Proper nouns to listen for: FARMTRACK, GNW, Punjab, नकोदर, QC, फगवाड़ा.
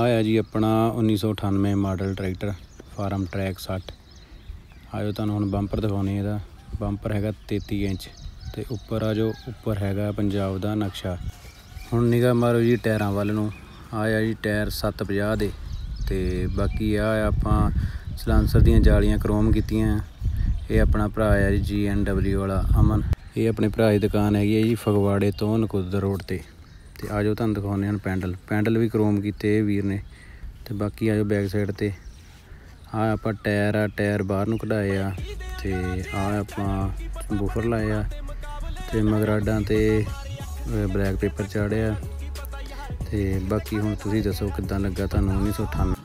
आया जी अपना 1998 model tractor farm track 60। आज तुहानूं हुण बंपर दिखाने। इहदा बंपर हैगा 33 इंच ते उपर आ जो उपर हैगा पंजाब दा नक्शा। हुण निगाह मारो जी टायरां वल नूं। आया जी टायर 750 दे ते बाकी आ आपां सलांसर दीयां जालियां क्रोम कीतीयां। ये अपना भरा है जी GNW वाला अमन। ये अपने भरा दी दुकान हैगी जी फगवाड़े तो नकोदर रोड ते। तो आ जाओ तुहानूं दिखाने हैं पैंडल। पैंडल भी क्रोम किए वीर ने। तो बाकी आ जाओ बैक साइड ते। आप टायर आ टायर बाहर नूं कढाए आ ते आपां बूफर लाए आ ते मगराडां ते ब्लैक पेपर चाढ़िया। तो बाकी हुण तुसीं दसो किद्दां लग्गा तुहानूं 1998।